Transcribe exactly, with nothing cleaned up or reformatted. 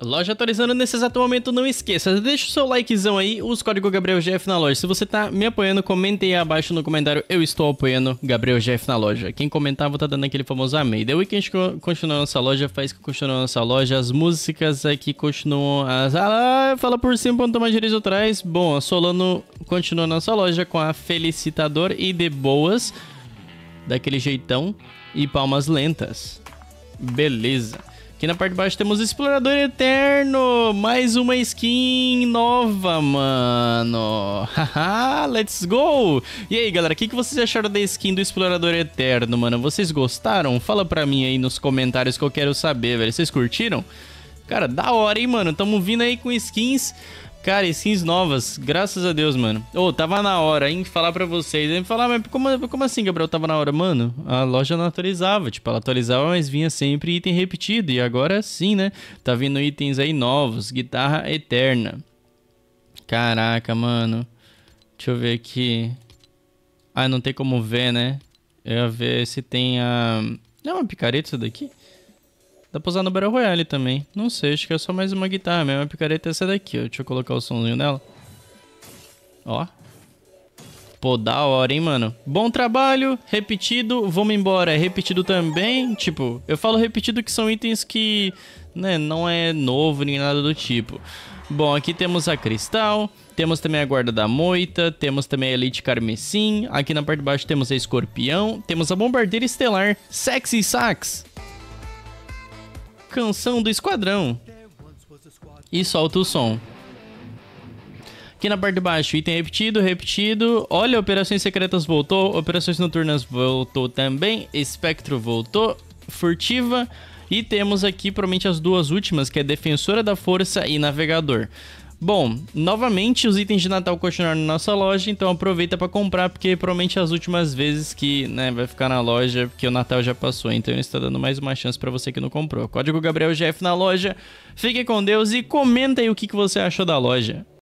Loja atualizando nesse exato momento, não esqueça, deixa o seu likezão aí, usa o código GabrielGF na loja. Se você tá me apoiando, comente aí abaixo no comentário, eu estou apoiando GabrielGF na loja. Quem comentar, vou estar tá dando aquele famoso amei. The Weeknd continua nossa loja, faz que continua nossa loja, as músicas aqui continuam, as... ah, fala por cima, não tomar direito atrás. Bom, a Solano continua nossa loja com a Felicitador e de boas, daquele jeitão e palmas lentas. Beleza. Aqui na parte de baixo temos Explorador Eterno, mais uma skin nova, mano. Haha, let's go! E aí, galera, o que, que vocês acharam da skin do Explorador Eterno, mano? Vocês gostaram? Fala pra mim aí nos comentários que eu quero saber, velho. Vocês curtiram? Cara, da hora, hein, mano? Tamo vindo aí com skins... Cara, skins novas, graças a Deus, mano. Ô, oh, tava na hora, hein, falar pra vocês. Aí me falar, mas como, como assim, Gabriel, tava na hora? Mano, a loja não atualizava. Tipo, ela atualizava, mas vinha sempre item repetido. E agora sim, né? Tá vindo itens aí novos. Guitarra eterna. Caraca, mano. Deixa eu ver aqui. Ah, não tem como ver, né? Eu ia ver se tem a... É uma picareta isso daqui? Dá pra usar no Battle Royale também. Não sei, acho que é só mais uma guitarra mesmo. A picareta é essa daqui, ó. Deixa eu colocar o somzinho nela. Ó. Pô, da hora, hein, mano? Bom trabalho. Repetido. Vamos embora. É repetido também. Tipo, eu falo repetido que são itens que... Né, não é novo nem nada do tipo. Bom, aqui temos a Cristal. Temos também a Guarda da Moita, temos também a Elite Carmesim. Aqui na parte de baixo temos a Escorpião. Temos a Bombardeira Estelar. Sexy Sax. Canção do esquadrão. E solta o som. Aqui na parte de baixo, item repetido, repetido. Olha, operações secretas voltou. Operações noturnas voltou também. Espectro voltou. Furtiva. E temos aqui, provavelmente, as duas últimas, que é defensora da força e navegador. Bom, novamente os itens de Natal continuaram na nossa loja, então aproveita pra comprar, porque provavelmente as últimas vezes que, né, vai ficar na loja, porque o Natal já passou, então eu estou dando mais uma chance pra você que não comprou. Código GabrielGF na loja, fique com Deus e comenta aí o que, que você achou da loja.